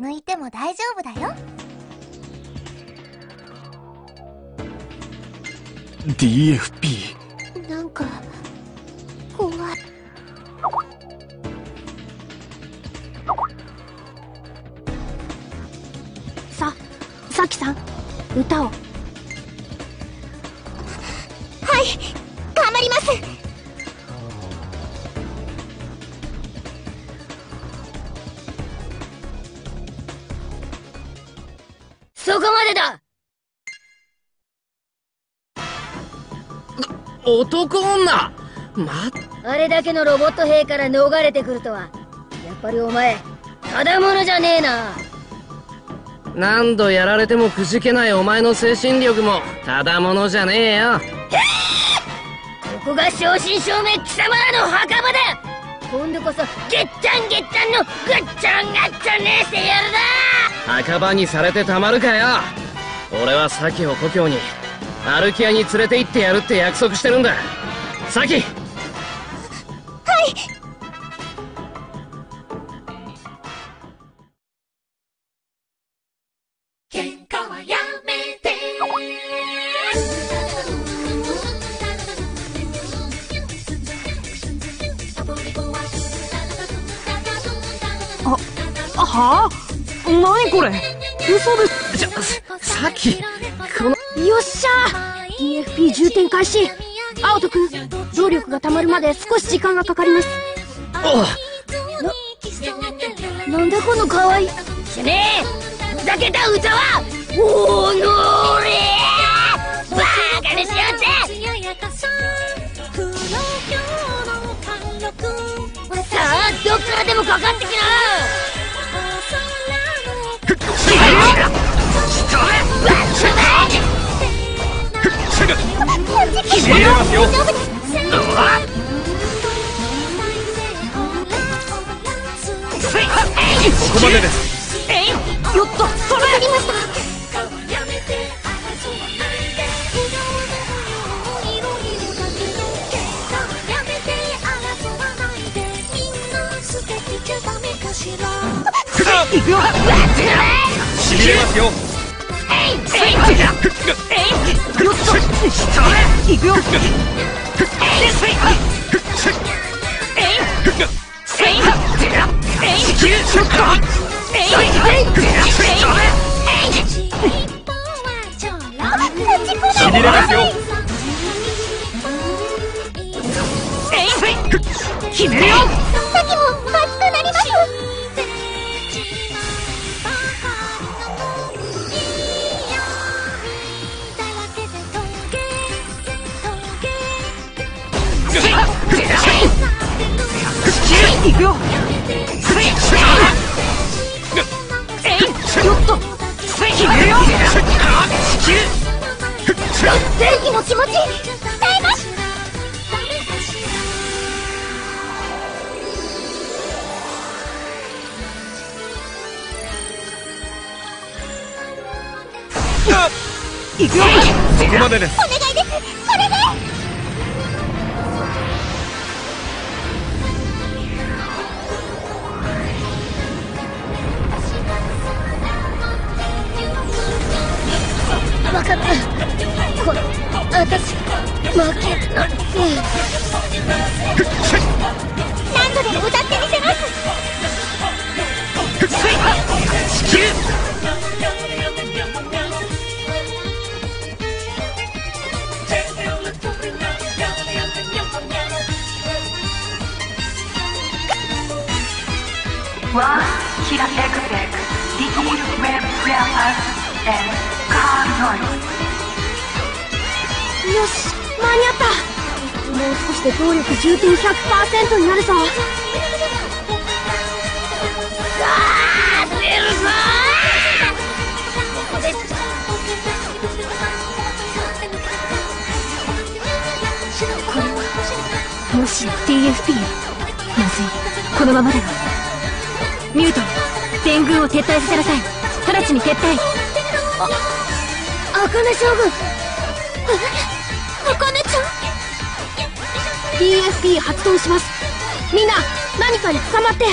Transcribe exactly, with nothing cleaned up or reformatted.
抜いても大丈夫だよ。 ディーエフピー なんか怖い。ささきさん、歌を。はい、頑張ります。そこまでだ。男女、ま、あれだけのロボット兵から逃れてくるとは、やっぱりお前ただ者じゃねえな。何度やられてもくじけないお前の精神力もただ者じゃねえよ。ここが正真正銘貴様らの墓場だ。今度こそゲッチャンゲッチャンのグッチャンガッチャンねえしてやるだ。墓場にされてたまるかよ。俺はサキを故郷にアルキアに連れて行ってやるって約束してるんだ。サキ。はい。喧嘩はやめて。あ、はあ、何これ、嘘です。じゃ、さっきこの、よっしゃー、 ディーエフピー 充填開始。青人君、動力がたまるまで少し時間がかかります。おう、 な, なんだこのかわいいしねえふざけた歌はおーのーれーバーカにしようってさあ、どっからでもかかってきな。しびれますよ。決めるよ。さきも待ちとなります。行くよ。ちょっと決めるよ。正義の気持ち伝えます。行くよ。そこまでです。お願いです、これで。私、負けない。何度でも歌ってみせます。地球ワーキラエクセクディティールウェブレアパーズ&カールノイズ。よし、間に合った。もう少しで動力充填 ひゃくパーセント になるぞ。さあ、出るぞ。ここでこれはもし ディーエフピー まずい、このままでは。ミュート、全軍を撤退させなさい。直ちに撤退。あ、茜将軍。あかねちゃん ディーエフピー 発動します。みんな何かに捕まって。